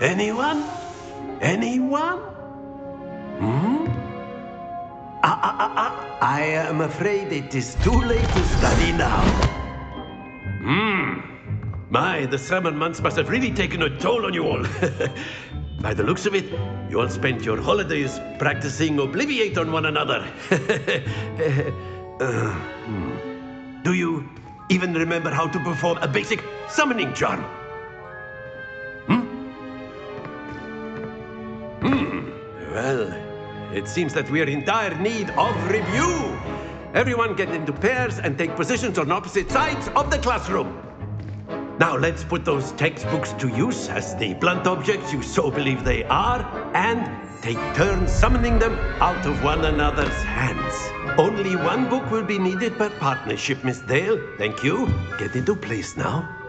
Anyone? Anyone? Hmm? I am afraid it is too late to study now. Hmm. My, the summer months must have really taken a toll on you all. By the looks of it, you all spent your holidays practicing Obliviate on one another. Do you even remember how to perform a basic summoning charm? Well, it seems that we are in dire need of review. Everyone get into pairs and take positions on opposite sides of the classroom. Now let's put those textbooks to use as the blunt objects you so believe they are, and take turns summoning them out of one another's hands. Only one book will be needed per partnership, Miss Dale. Thank you. Get into place now.